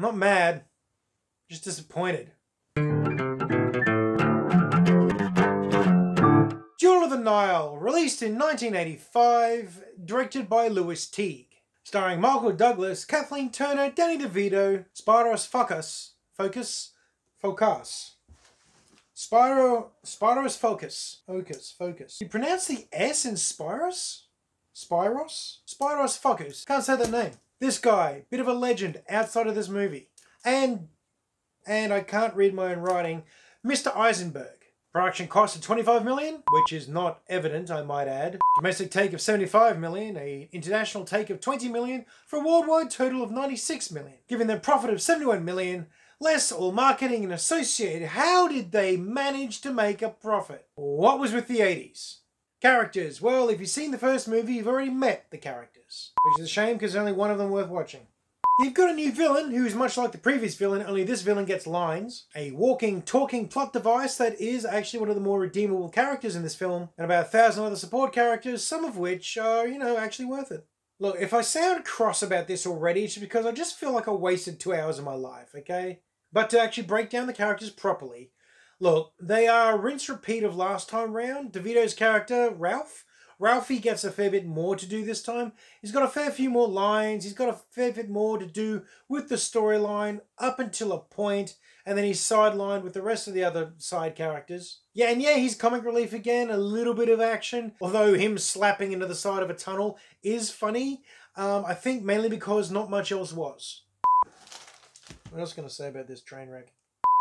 I'm not mad, I'm just disappointed. Jewel of the Nile, released in 1985, directed by Lewis Teague. Starring Michael Douglas, Kathleen Turner, Danny DeVito, Spiros Focas, Spiros Focas. You pronounce the S in Spiros? Spiros? Spiros Focas. Can't say that name. This guy, bit of a legend outside of this movie. And I can't read my own writing, Mr. Eisenberg. Production cost of $25 million, which is not evident, I might add. Domestic take of $75 million, an international take of $20 million, for a worldwide total of $96 million. Given their profit of $71 million, less all marketing and associated, how did they manage to make a profit? What was with the 80s? Characters. Well, if you've seen the first movie, you've already met the characters. Which is a shame, because there's only one of them worth watching. You've got a new villain who is much like the previous villain, only this villain gets lines. A walking, talking plot device that is actually one of the more redeemable characters in this film, and about 1,000 other support characters, some of which are, you know, actually worth it. Look, if I sound cross about this already, it's because I just feel like I wasted 2 hours of my life, okay? But to actually break down the characters properly, look, they are rinse-repeat of last time round. DeVito's character, Ralph. Ralphie gets a fair bit more to do this time. He's got a fair few more lines. He's got a fair bit more to do with the storyline up until a point, and then he's sidelined with the rest of the other side characters. Yeah, and yeah, he's comic relief again, a little bit of action, although him slapping into the side of a tunnel is funny. I think mainly because not much else was. What else can I say about this train wreck?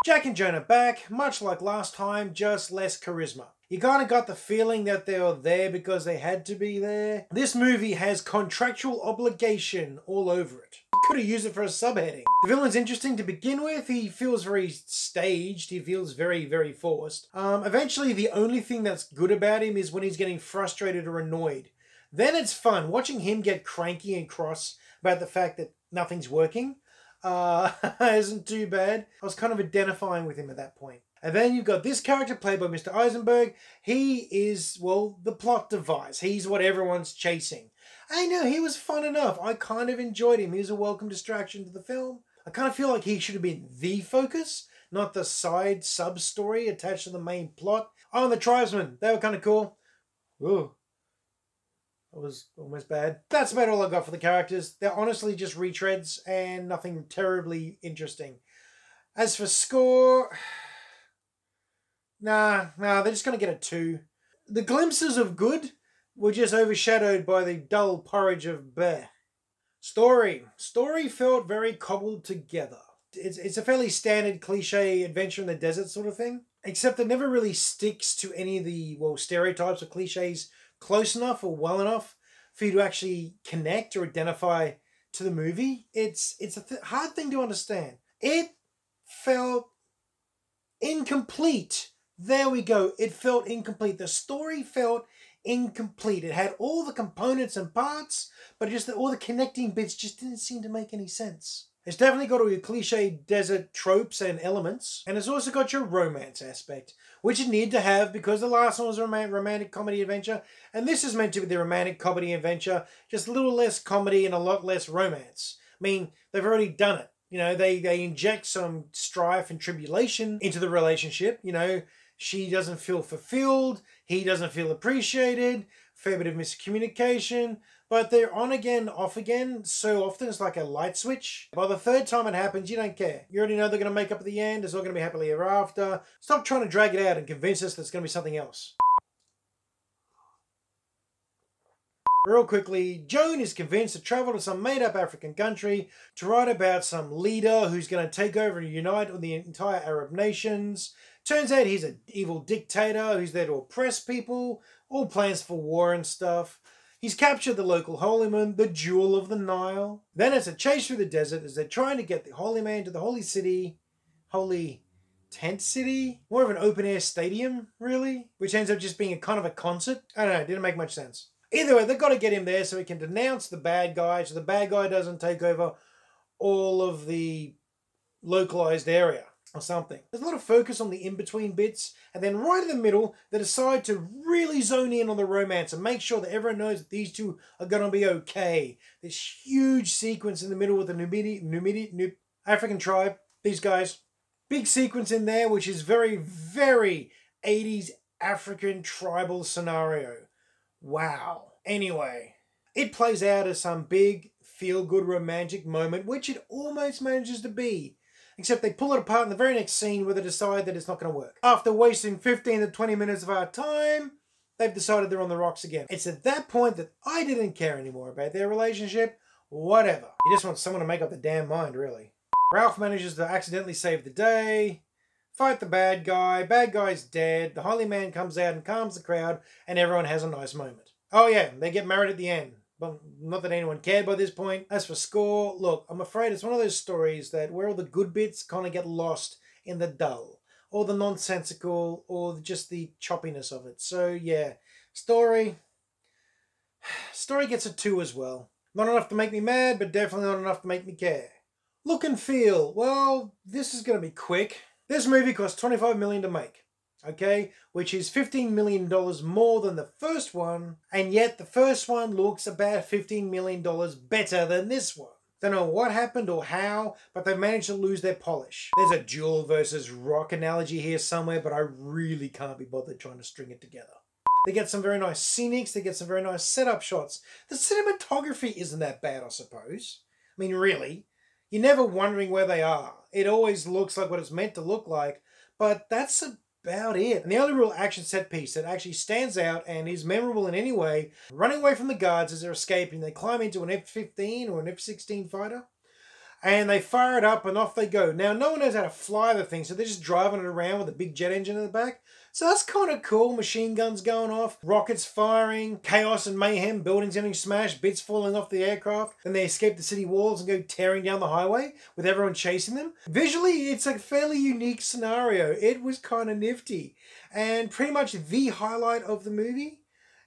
Jack and Jonah back, much like last time, just less charisma. You kind of got the feeling that they were there because they had to be there. This movie has contractual obligation all over it. You could have used it for a subheading. The villain's interesting to begin with. He feels very staged. He feels very, very forced. Eventually, the only thing that's good about him is when he's getting frustrated or annoyed. Then it's fun watching him get cranky and cross about the fact that nothing's working. Isn't too bad. I was kind of identifying with him at that point. And then you've got this character played by Mr. Eisenberg. He is, well, the plot device. He's what everyone's chasing. I know, he was fun enough. I kind of enjoyed him. He was a welcome distraction to the film. I kind of feel like he should have been the focus, not the side sub-story attached to the main plot. Oh, and the tribesmen. They were kind of cool. Ooh. That was almost bad. That's about all I got for the characters. They're honestly just retreads and nothing terribly interesting. As for score... Nah, they're just going to get a 2. The glimpses of good were just overshadowed by the dull porridge of bleh. Story. Story felt very cobbled together. It's a fairly standard cliche adventure in the desert sort of thing, except it never really sticks to any of the, well, stereotypes or cliches close enough or well enough for you to actually connect or identify to the movie. It's a hard thing to understand. It felt incomplete. There we go. It felt incomplete. The story felt incomplete. It had all the components and parts, but just all the connecting bits just didn't seem to make any sense. It's definitely got all your cliche desert tropes and elements, and it's also got your romance aspect, which it needed to have because the last one was a romantic comedy adventure, and this is meant to be the romantic comedy adventure, just a little less comedy and a lot less romance. I mean, they've already done it. You know, they inject some strife and tribulation into the relationship. You know, she doesn't feel fulfilled. He doesn't feel appreciated. Fair bit of miscommunication. But they're on again, off again. So often it's like a light switch. By the third time it happens, you don't care. You already know they're going to make up at the end. It's all going to be happily ever after. Stop trying to drag it out and convince us that it's going to be something else. Real quickly, Joan is convinced to travel to some made-up African country to write about some leader who's going to take over and unite all the entire Arab nations. Turns out he's an evil dictator who's there to oppress people, all plans for war and stuff. He's captured the local holy man, the Jewel of the Nile. Then it's a chase through the desert as they're trying to get the holy man to the holy city, holy tent city? More of an open-air stadium, really? Which ends up just being a kind of a concert. I don't know, it didn't make much sense. Either way, they've got to get him there so he can denounce the bad guy, so the bad guy doesn't take over all of the localized area or something. There's a lot of focus on the in-between bits, and then right in the middle, they decide to really zone in on the romance and make sure that everyone knows that these two are going to be okay. This huge sequence in the middle with the Numidian... African tribe, these guys. Big sequence in there, which is very, very 80s African tribal scenario. Wow. Anyway, it plays out as some big feel-good romantic moment, which it almost manages to be. Except they pull it apart in the very next scene where they decide that it's not going to work. After wasting 15 to 20 minutes of our time, they've decided they're on the rocks again. It's at that point that I didn't care anymore about their relationship. Whatever. You just want someone to make up the damn mind, really. Ralph manages to accidentally save the day, fight the bad guy, bad guy's dead, the Holy Man comes out and calms the crowd, and everyone has a nice moment. Oh yeah, they get married at the end. Well, not that anyone cared by this point. As for score, look, I'm afraid it's one of those stories that where all the good bits kind of get lost in the dull, or the nonsensical, or just the choppiness of it. So yeah, story gets a 2 as well. Not enough to make me mad, but definitely not enough to make me care. Look and feel, well, this is going to be quick. This movie cost $25 million to make, okay, which is $15 million more than the first one, and yet the first one looks about $15 million better than this one. Don't know what happened or how, but they managed to lose their polish. There's a Jewel versus rock analogy here somewhere, but I really can't be bothered trying to string it together. They get some very nice scenics, they get some very nice setup shots. The cinematography isn't that bad, I suppose. I mean, really. You're never wondering where they are. It always looks like what it's meant to look like, but that's about it. And the only real action set piece that actually stands out and is memorable in any way, running away from the guards as they're escaping, they climb into an F-15 or an F-16 fighter, and they fire it up and off they go. Now, no one knows how to fly the thing, so they're just driving it around with a big jet engine in the back. So that's kind of cool. Machine guns going off, rockets firing, chaos and mayhem, buildings getting smashed, bits falling off the aircraft. Then they escape the city walls and go tearing down the highway with everyone chasing them. Visually, it's a fairly unique scenario. It was kind of nifty. And pretty much the highlight of the movie.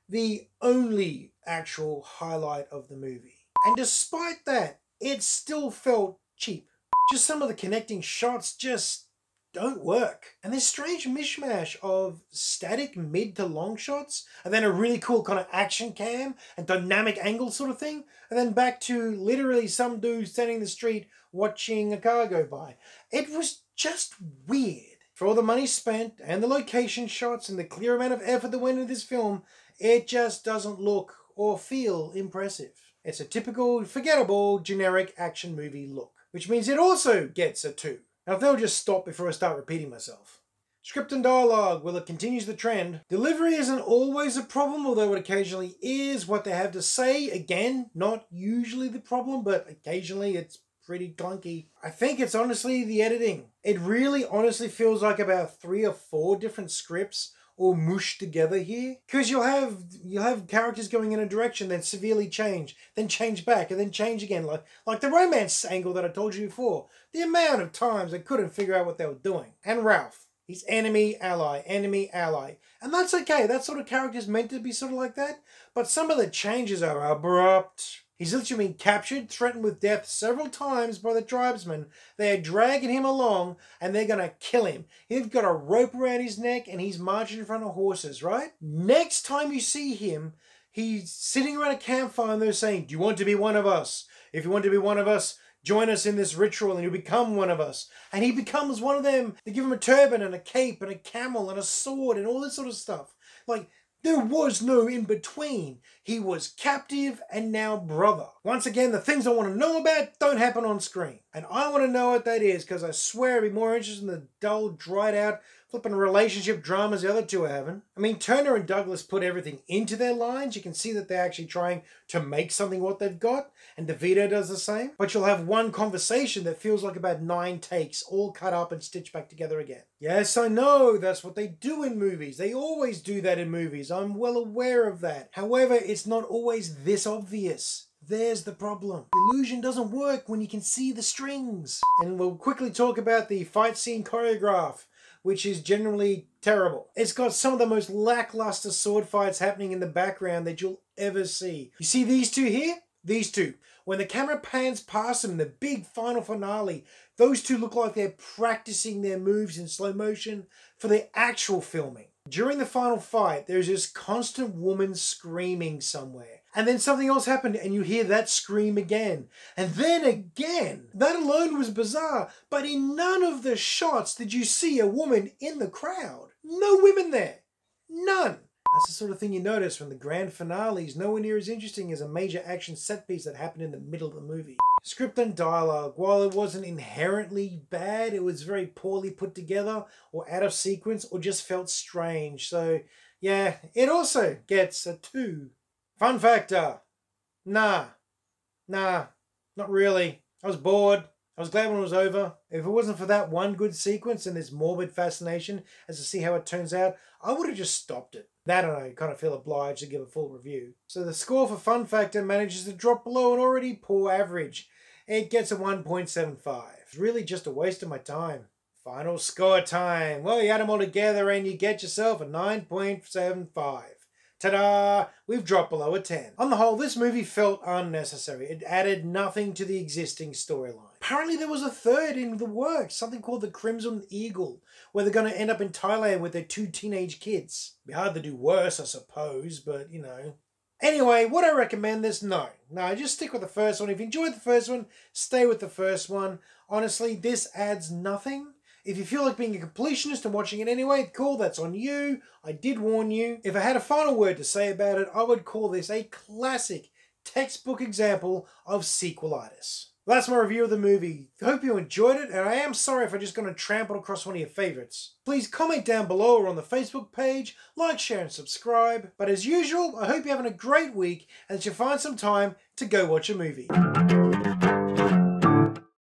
The only actual highlight of the movie. And despite that, it still felt cheap. Just some of the connecting shots just don't work. And this strange mishmash of static mid to long shots, and then a really cool kind of action cam and dynamic angle sort of thing, and then back to literally some dude standing in the street watching a car go by. It was just weird. For all the money spent and the location shots and the clear amount of effort that went into this film, it just doesn't look or feel impressive. It's a typical, forgettable, generic action movie look, which means it also gets a 2. Now, if they'll just stop before I start repeating myself. Script and dialogue, well, it continues the trend. Delivery isn't always a problem, although it occasionally is. What they have to say, again, not usually the problem, but occasionally it's pretty clunky. I think it's honestly the editing. It really honestly feels like about 3 or 4 different scripts all mushed together here. Because you'll have characters going in a direction, then severely change, then change back, and then change again. Like the romance angle that I told you before. The amount of times I couldn't figure out what they were doing. And Ralph. He's enemy, ally, enemy, ally. And that's okay. That sort of character's meant to be sort of like that. But some of the changes are abrupt. He's literally been captured, threatened with death several times by the tribesmen. They're dragging him along and they're going to kill him. He's got a rope around his neck and he's marching in front of horses, right? Next time you see him, he's sitting around a campfire and they're saying, "Do you want to be one of us? If you want to be one of us, join us in this ritual and you'll become one of us." And he becomes one of them. They give him a turban and a cape and a camel and a sword and all this sort of stuff. Like, there was no in-between. He was captive and now brother. Once again, the things I want to know about don't happen on screen. And I want to know what that is, because I swear I'd be more interested in the dull, dried-out, flipping relationship dramas the other two are having. I mean, Turner and Douglas put everything into their lines. You can see that they're actually trying to make something what they've got. And DeVito does the same. But you'll have one conversation that feels like about 9 takes, all cut up and stitched back together again. Yes, I know, that's what they do in movies. They always do that in movies. I'm well aware of that. However, it's not always this obvious. There's the problem. The illusion doesn't work when you can see the strings. And we'll quickly talk about the fight scene choreograph, which is generally terrible. It's got some of the most lackluster sword fights happening in the background that you'll ever see. You see these two here? These two. When the camera pans past them, the big final finale, those two look like they're practicing their moves in slow motion for the actual filming. During the final fight, there's this constant woman screaming somewhere. And then something else happened and you hear that scream again. And then again. That alone was bizarre. But in none of the shots did you see a woman in the crowd. No women there. None. That's the sort of thing you notice when the grand finale is nowhere near as interesting as a major action set piece that happened in the middle of the movie. Script and dialogue. While it wasn't inherently bad, it was very poorly put together or out of sequence or just felt strange. So yeah, it also gets a 2. Fun factor. Nah, not really. I was bored. I was glad when it was over. If it wasn't for that one good sequence and this morbid fascination as to see how it turns out, I would have just stopped it. That and I kind of feel obliged to give a full review. So the score for Fun Factor manages to drop below an already poor average. It gets a 1.75. It's really just a waste of my time. Final score time. Well, you add them all together and you get yourself a 9.75. Ta-da! We've dropped below a 10. On the whole, this movie felt unnecessary. It added nothing to the existing storyline. Apparently there was a third in the works, something called the Crimson Eagle, where they're going to end up in Thailand with their 2 teenage kids. It'd be hard to do worse, I suppose, but, you know. Anyway, would I recommend this? No, just stick with the first one. If you enjoyed the first one, stay with the first one. Honestly, this adds nothing. If you feel like being a completionist and watching it anyway, cool, that's on you. I did warn you. If I had a final word to say about it, I would call this a classic textbook example of sequelitis. Well, that's my review of the movie. Hope you enjoyed it, and I am sorry if I just kind of trampled across one of your favorites. Please comment down below or on the Facebook page, like, share, and subscribe. But as usual, I hope you're having a great week and that you find some time to go watch a movie.